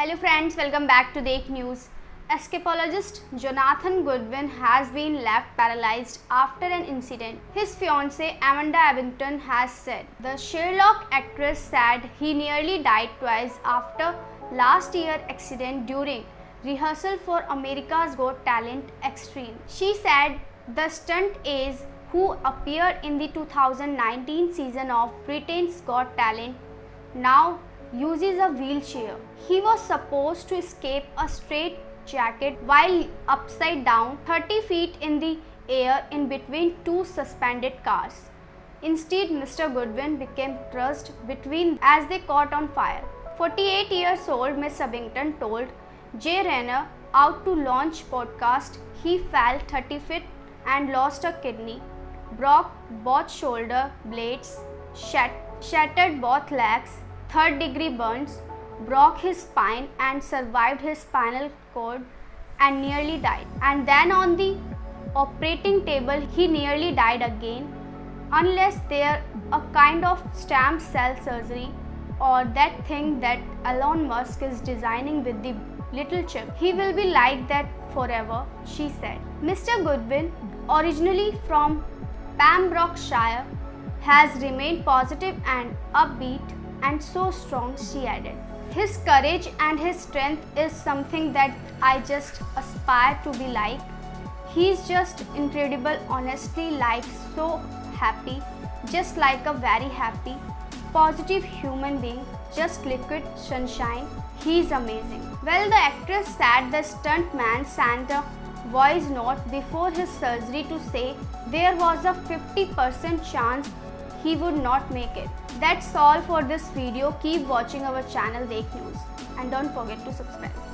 Hello friends, welcome back to Dekh News. Escapologist Jonathan Goodwin has been left paralyzed after an incident. His fiancée Amanda Abbington has said. The Sherlock actress said he nearly died twice after last year's accident during rehearsal for America's Got Talent Extreme. She said the stunt ace who appeared in the 2019 season of Britain's Got Talent now uses a wheelchair. He was supposed to escape a straitjacket while upside down 30 feet in the air in between two suspended cars. Instead, Mr. Goodwin became thrust between as they caught on fire. 48-year-old Miss Abbington told Jay Renner out to launch podcast he fell 30 feet and lost a kidney, broke both shoulder blades, shattered both legs, third-degree burns, broke his spine and survived his spinal cord and nearly died. And then on the operating table he nearly died again unless there a kind of stem cell surgery or that thing that Elon Musk is designing with the little chip. He will be like that forever, she said. Mr. Goodwin, originally from Pembrokeshire, has remained positive and upbeat and so strong, she added. His courage and his strength is something that I just aspire to be like. He's just incredible, honestly, like so happy, just like a very happy, positive human being, just liquid sunshine. He's amazing. Well, the actress said the stuntman sent a voice note before his surgery to say there was a 50% chance he would not make it. That's all for this video. Keep watching our channel Dekh News and don't forget to subscribe.